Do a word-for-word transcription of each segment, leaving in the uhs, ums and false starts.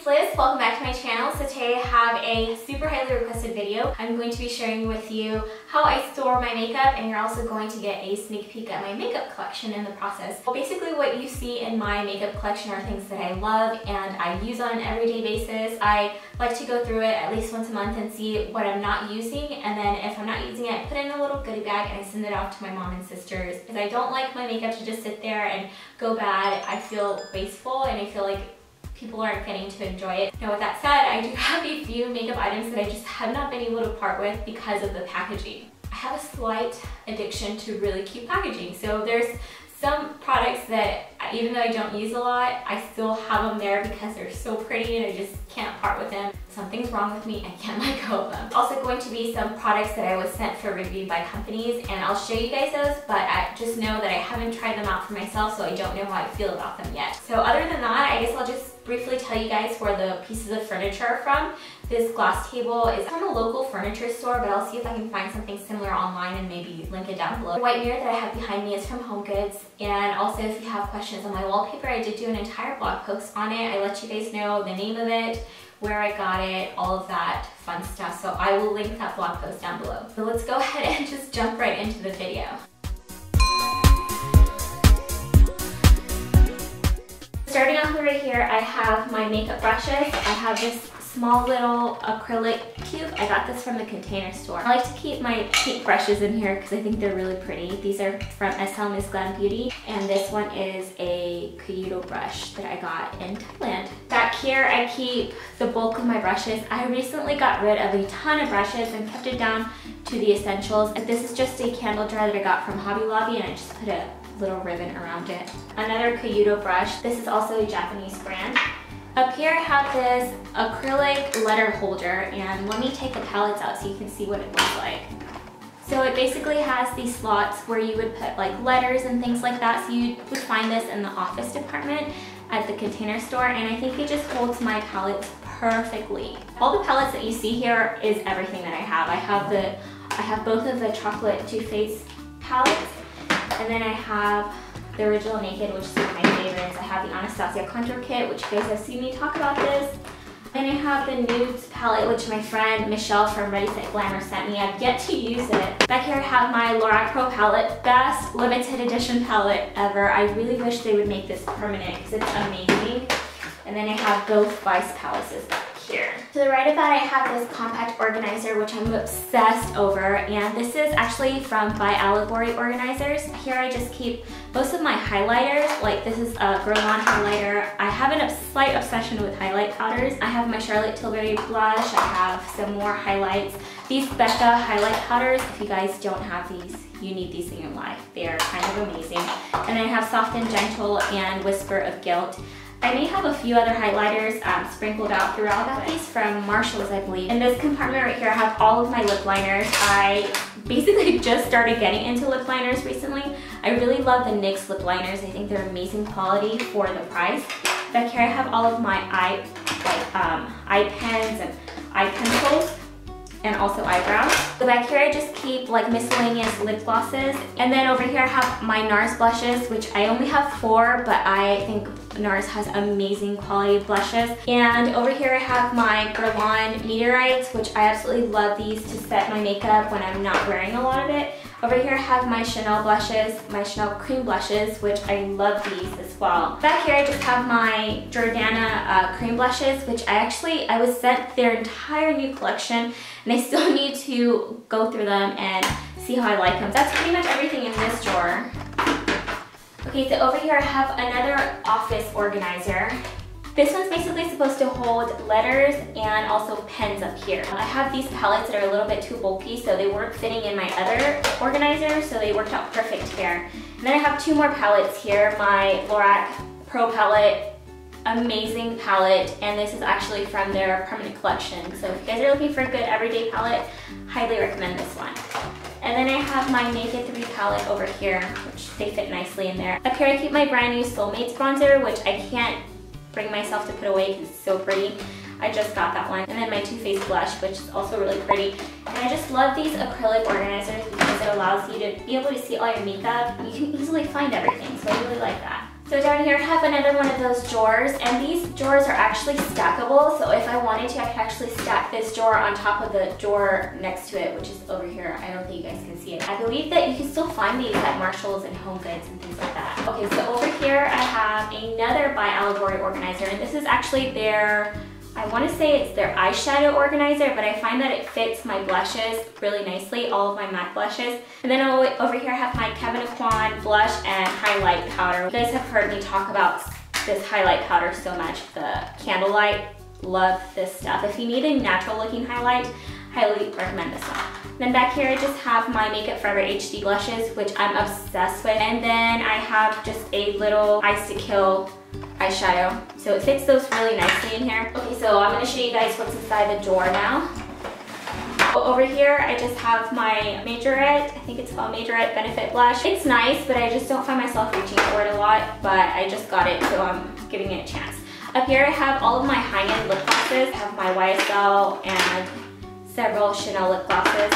it's Liz, welcome back to my channel. So today I have a super highly requested video. I'm going to be sharing with you how I store my makeup, and you're also going to get a sneak peek at my makeup collection in the process. Well, basically what you see in my makeup collection are things that I love and I use on an everyday basis. I like to go through it at least once a month and see what I'm not using, and then if I'm not using it, I put it in a little goodie bag and I send it off to my mom and sisters, because I don't like my makeup to just sit there and go bad. I feel wasteful and I feel like people aren't getting to enjoy it. Now with that said, I do have a few makeup items that I just have not been able to part with because of the packaging. I have a slight addiction to really cute packaging. So there's some products that even though I don't use a lot, I still have them there because they're so pretty and I just can't part with them. Something's wrong with me, I can't let go of them. Also going to be some products that I was sent for review by companies, and I'll show you guys those, but I just know that I haven't tried them out for myself, so I don't know how I feel about them yet. So other than that, I guess I'll just briefly tell you guys where the pieces of furniture are from. This glass table is from a local furniture store, but I'll see if I can find something similar online and maybe link it down below. The white mirror that I have behind me is from HomeGoods, and also if you have questions on my wallpaper, I did do an entire blog post on it. I let you guys know the name of it, where I got it, all of that fun stuff. So I will link that blog post down below. So let's go ahead and just jump right into the video. Starting off right here, I have my makeup brushes. I have this small little acrylic cube. I got this from the Container Store. I like to keep my pink brushes in here because I think they're really pretty. These are from S L Miss Glam Beauty, and this one is a Koyudo brush that I got in Thailand. Back here I keep the bulk of my brushes. I recently got rid of a ton of brushes and kept it down to the essentials. This is just a candle jar that I got from Hobby Lobby, and I just put a little ribbon around it. Another Koyudo brush. This is also a Japanese brand. Up here I have this acrylic letter holder, and let me take the palettes out so you can see what it looks like. So it basically has these slots where you would put like letters and things like that. So you would find this in the office department at the Container Store, and I think it just holds my palettes perfectly. All the palettes that you see here is everything that I have. I have the, I have both of the chocolate Too Faced palettes, and then I have the original Naked, which is one of my favorites. I have the Anastasia Contour Kit, which you guys have seen me talk about this. And I have the Nudes palette, which my friend Michelle from Ready Set Glamour sent me. I've yet to use it. Back here I have my Lorac Pro palette. Best limited edition palette ever. I really wish they would make this permanent because it's amazing. And then I have both Vice palettes back here. To the right of that I have this compact organizer, which I'm obsessed over. And this is actually from by Allegory Organizers. Here I just keep most of my highlighters, like this is a Guerlain highlighter. I have a slight obsession with highlight powders. I have my Charlotte Tilbury blush. I have some more highlights. These Becca highlight powders, if you guys don't have these, you need these in your life. They are kind of amazing. And then I have Soft and Gentle and Whisper of Guilt. I may have a few other highlighters um, sprinkled out throughout. I got these from Marshalls, I believe. In this compartment right here, I have all of my lip liners. I basically just started getting into lip liners recently. I really love the NYX lip liners. I think they're amazing quality for the price. Back here I have all of my eye, like, um, eye pens and eye pencils, and also eyebrows. So back here I just keep like miscellaneous lip glosses. And then over here I have my NARS blushes, which I only have four, but I think NARS has amazing quality blushes. And over here I have my Guerlain Meteorites, which I absolutely love these to set my makeup when I'm not wearing a lot of it. Over here I have my Chanel blushes, my Chanel cream blushes, which I love these as well. Back here I just have my Jordana uh, cream blushes, which I actually, I was sent their entire new collection, and I still need to go through them and see how I like them. That's pretty much everything in this drawer. Okay, so over here I have another office organizer. This one's basically supposed to hold letters and also pens up here. I have these palettes that are a little bit too bulky, so they weren't fitting in my other organizer, so they worked out perfect here. And then I have two more palettes here, my Lorac Pro palette, amazing palette, and this is actually from their permanent collection. So if you guys are looking for a good everyday palette, highly recommend this one. And then I have my Naked three palette over here, which they fit nicely in there. Up here I keep my brand new Soulmates bronzer, which I can't bring myself to put away because it's so pretty. I just got that one. And then my Too Faced blush, which is also really pretty. And I just love these acrylic organizers because it allows you to be able to see all your makeup. You can easily find everything, so I really like that. So down here I have another one of those drawers, and these drawers are actually stackable, so if I wanted to, I could actually stack this drawer on top of the drawer next to it, which is over here. I don't think you guys can see it. I believe that you can still find these at Marshalls and Home Goods and things like that. Okay, so over here I have another by Allegory Organizer, and this is actually their, I want to say it's their eyeshadow organizer, but I find that it fits my blushes really nicely, all of my MAC blushes. And then over here I have my Kevin Aucoin blush and highlight powder. You guys have heard me talk about this highlight powder so much, the Candlelight. Love this stuff. If you need a natural looking highlight, highly recommend this one. Then back here I just have my Makeup Forever H D blushes, which I'm obsessed with. And then I have just a little Ice to Kill eyeshadow. So it fits those really nicely in here. Okay, so I'm going to show you guys what's inside the drawer now. Over here, I just have my Majorette, I think it's called Majorette Benefit Blush. It's nice, but I just don't find myself reaching for it a lot, but I just got it, so I'm giving it a chance. Up here, I have all of my high-end lip glosses. I have my Y S L and several Chanel lip glosses.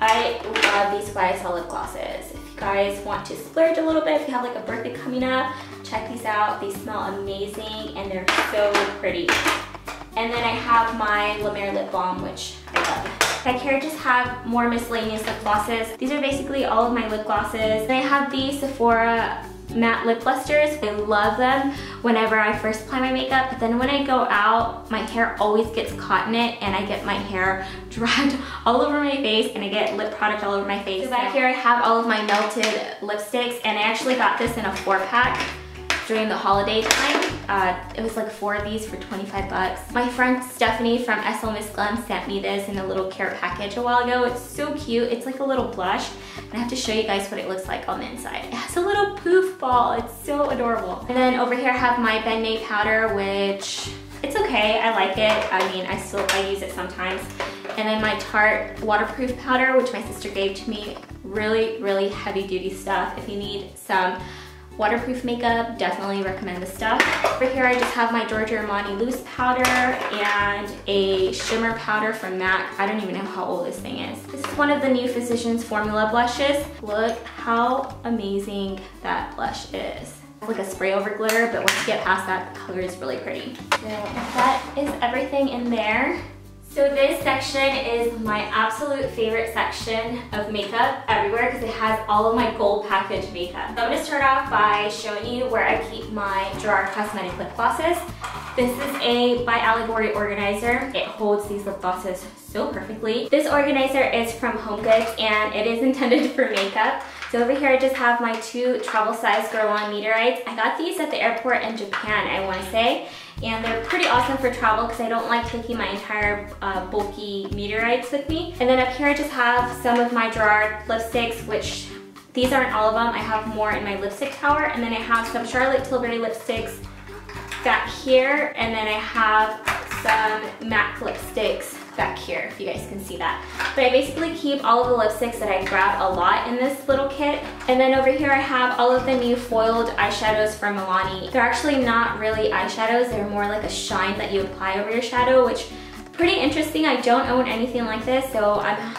I love these Y S L lip glosses. If you guys want to splurge a little bit, if you have like a birthday coming up, check these out. They smell amazing and they're so pretty. And then I have my La Mer lip balm, which I love. Back here I just have more miscellaneous lip glosses. These are basically all of my lip glosses. And I have the Sephora matte lip lusters. I love them whenever I first apply my makeup, but then when I go out, my hair always gets caught in it and I get my hair dragged all over my face and I get lip product all over my face. So back here I have all of my melted lipsticks, and I actually got this in a four pack during the holiday time. Uh, it was like four of these for twenty-five bucks. My friend Stephanie from S L Miss Glam sent me this in a little care package a while ago. It's so cute. It's like a little blush. And I have to show you guys what it looks like on the inside. It has a little poof ball. It's so adorable. And then over here I have my Ben Nye powder, which it's okay. I like it. I mean, I still, I use it sometimes. And then my Tarte waterproof powder, which my sister gave to me. Really, really heavy duty stuff. If you need some waterproof makeup, definitely recommend this stuff. Over here I just have my Giorgio Armani loose powder and a shimmer powder from MAC. I don't even know how old this thing is. This is one of the new Physicians Formula blushes. Look how amazing that blush is. It's like a spray over glitter, but once you get past that, the color is really pretty. So that is everything in there. So this section is my absolute favorite section of makeup everywhere because it has all of my gold package makeup. So I'm going to start off by showing you where I keep my Gerard Cosmetics lip glosses. This is a by Allegory Organizer. It holds these lip glosses so perfectly. This organizer is from Home Goods and it is intended for makeup. So over here I just have my two travel size Guerlain meteorites. I got these at the airport in Japan, I want to say. And they're pretty awesome for travel because I don't like taking my entire uh, bulky meteorites with me. And then up here I just have some of my Gerard lipsticks, which these aren't all of them. I have more in my lipstick tower. And then I have some Charlotte Tilbury lipsticks back here. And then I have some MAC lipsticks back here, if you guys can see that. But I basically keep all of the lipsticks that I grab a lot in this little kit. And then over here I have all of the new foiled eyeshadows from Milani. They're actually not really eyeshadows, they're more like a shine that you apply over your shadow, which is pretty interesting. I don't own anything like this, so I'm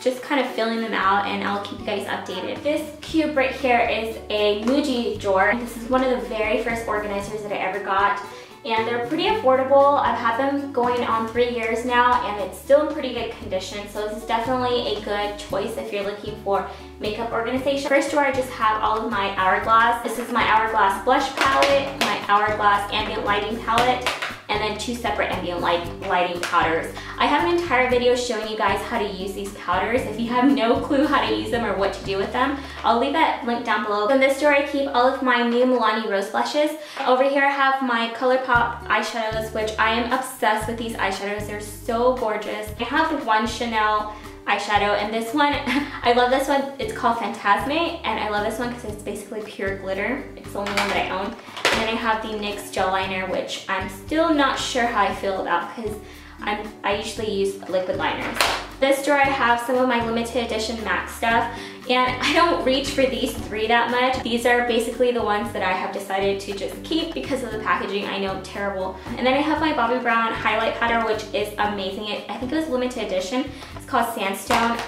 just kind of filling them out and I'll keep you guys updated. This cube right here is a Muji drawer. This is one of the very first organizers that I ever got. And they're pretty affordable. I've had them going on three years now and it's still in pretty good condition, so this is definitely a good choice if you're looking for makeup organization. First drawer I just have all of my Hourglass. This is my Hourglass blush palette, my Hourglass ambient lighting palette, and then two separate ambient light lighting powders. I have an entire video showing you guys how to use these powders if you have no clue how to use them or what to do with them. I'll leave that link down below. In this drawer I keep all of my new Milani Rose blushes. Over here I have my ColourPop eyeshadows, which I am obsessed with these eyeshadows. They're so gorgeous. I have one Chanel eyeshadow and this one, I love this one. It's called Fantasme and I love this one because it's basically pure glitter. It's the only one that I own. And then I have the NYX gel liner, which I'm still not sure how I feel about because I'm, I usually use liquid liners. This drawer I have some of my limited edition MAC stuff, and I don't reach for these three that much. These are basically the ones that I have decided to just keep because of the packaging. I know, terrible. And then I have my Bobbi Brown highlight powder, which is amazing. It, I think it was limited edition. It's called Sandstone.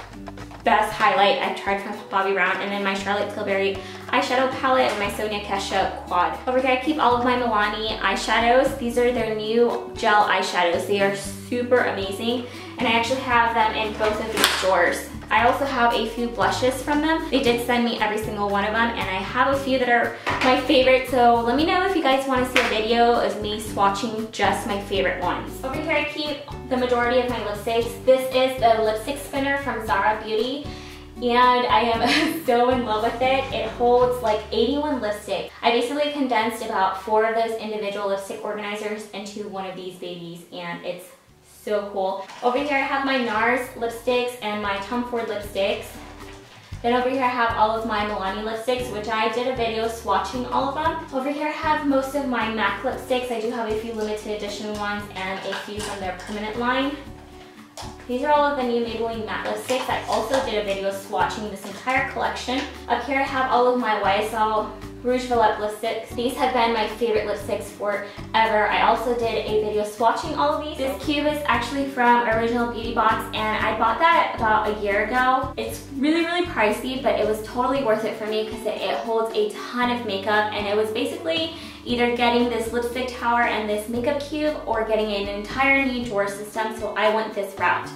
Best highlight I've tried from Bobbi Brown. And then my Charlotte Tilbury eyeshadow palette and my Sonia Kashuk quad. Over here I keep all of my Milani eyeshadows. These are their new gel eyeshadows. They are super amazing and I actually have them in both of these stores. I also have a few blushes from them. They did send me every single one of them and I have a few that are my favorite, so let me know if you guys want to see a video of me swatching just my favorite ones. Over here I keep the majority of my lipsticks. This is the lipstick spinner from Zara Beauty and I am so in love with it. It holds like eighty-one lipsticks. I basically condensed about four of those individual lipstick organizers into one of these babies and it's so cool. Over here I have my NARS lipsticks and my Tom Ford lipsticks. Then over here I have all of my Milani lipsticks, which I did a video swatching all of them. Over here I have most of my MAC lipsticks. I do have a few limited edition ones and a few from their permanent line. These are all of the new Maybelline matte lipsticks. I also did a video swatching this entire collection. Up here I have all of my Y S L Rouge Vallette lipsticks. These have been my favorite lipsticks forever. I also did a video swatching all of these. This cube is actually from Original Beauty Box and I bought that about a year ago. It's really, really pricey, but it was totally worth it for me because it, it holds a ton of makeup and it was basically either getting this lipstick tower and this makeup cube or getting an entire new drawer system, so I went this route.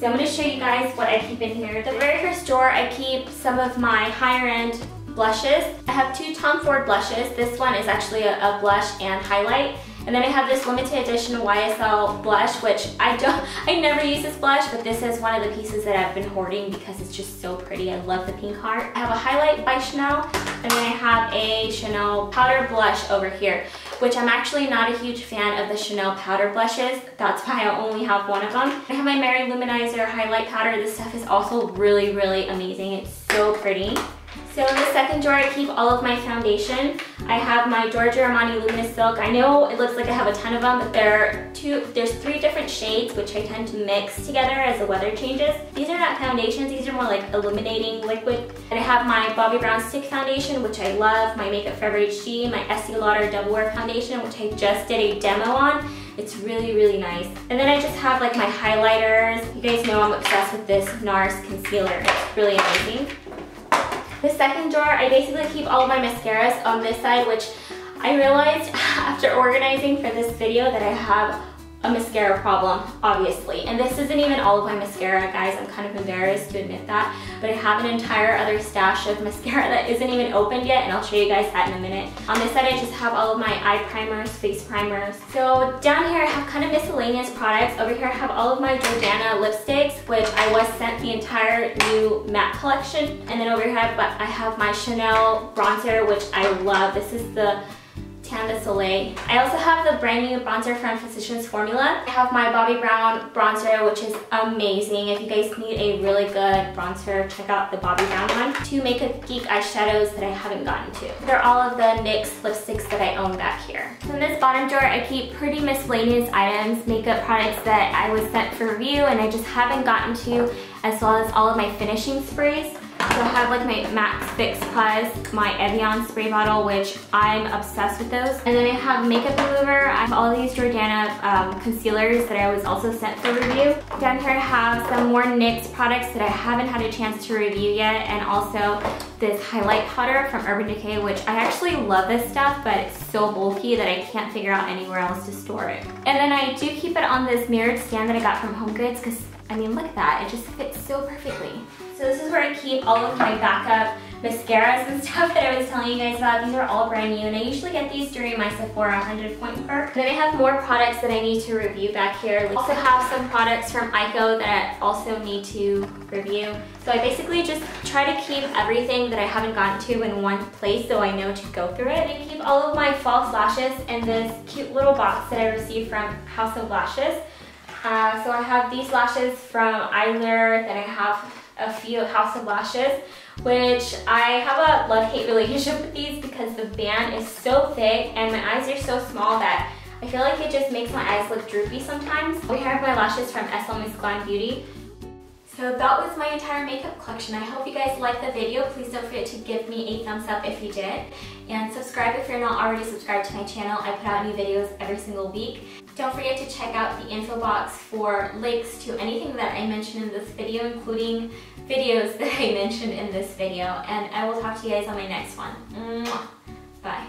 So I'm going to show you guys what I keep in here. The very first drawer I keep some of my higher end blushes. I have two Tom Ford blushes. This one is actually a, a blush and highlight. And then I have this limited edition Y S L blush, which I don't, I never use this blush, but this is one of the pieces that I've been hoarding because it's just so pretty. I love the pink heart. I have a highlight by Chanel, and then I have a Chanel powder blush over here, which I'm actually not a huge fan of the Chanel powder blushes. That's why I only have one of them. I have my Mary Luminizer highlight powder. This stuff is also really, really amazing. It's so pretty. So in the second drawer, I keep all of my foundation. I have my Giorgio Armani Luminous Silk. I know it looks like I have a ton of them, but there are two, there's three different shades, which I tend to mix together as the weather changes. These are not foundations, these are more like illuminating liquid. And I have my Bobbi Brown Stick Foundation, which I love, my Makeup Forever H D, my Estee Lauder Double Wear Foundation, which I just did a demo on. It's really, really nice. And then I just have like my highlighters. You guys know I'm obsessed with this NARS concealer. It's really amazing. The second drawer, I basically keep all of my mascaras on this side, which I realized after organizing for this video that I have a mascara problem, obviously. And this isn't even all of my mascara, guys. I'm kind of embarrassed to admit that, but I have an entire other stash of mascara that isn't even opened yet, and I'll show you guys that in a minute. On this side, I just have all of my eye primers, face primers. So down here, I have kind of miscellaneous products. Over here, I have all of my Jordana lipsticks, which I was sent the entire new matte collection. And then over here, I have my Chanel bronzer, which I love. This is the Tan de Soleil. I also have the brand new bronzer from Physicians Formula. I have my Bobbi Brown bronzer, which is amazing. If you guys need a really good bronzer, check out the Bobbi Brown one. Two Makeup Geek eyeshadows that I haven't gotten to. They're all of the NYX lipsticks that I own back here. So in this bottom drawer, I keep pretty miscellaneous items, makeup products that I was sent for review and I just haven't gotten to, as well as all of my finishing sprays. So I have like my MAC Fix Plus, my Evian spray bottle, which I'm obsessed with those. And then I have makeup remover. I have all these Jordana um, concealers that I was also sent for review. Down here I have some more NYX products that I haven't had a chance to review yet. And also this highlight powder from Urban Decay, which I actually love this stuff, but it's so bulky that I can't figure out anywhere else to store it. And then I do keep it on this mirrored stand that I got from HomeGoods because, I mean, look at that. It just fits so perfectly. So this is where I keep all of my backup mascaras and stuff that I was telling you guys about. These are all brand new and I usually get these during my Sephora one hundred point perk. Then I have more products that I need to review back here. I also have some products from Ico that I also need to review. So I basically just try to keep everything that I haven't gotten to in one place so I know to go through it. I keep all of my false lashes in this cute little box that I received from House of Lashes. Uh, so I have these lashes from Eyelure, then I have a few House of Lashes, which I have a love-hate relationship with these because the band is so thick and my eyes are so small that I feel like it just makes my eyes look droopy sometimes. We have my lashes from S L Miss Glam Beauty. So that was my entire makeup collection. I hope you guys liked the video. Please don't forget to give me a thumbs up if you did. And subscribe if you're not already subscribed to my channel. I put out new videos every single week. Don't forget to check out the info box for links to anything that I mentioned in this video, including videos that I mentioned in this video. And I will talk to you guys on my next one. Mwah. Bye.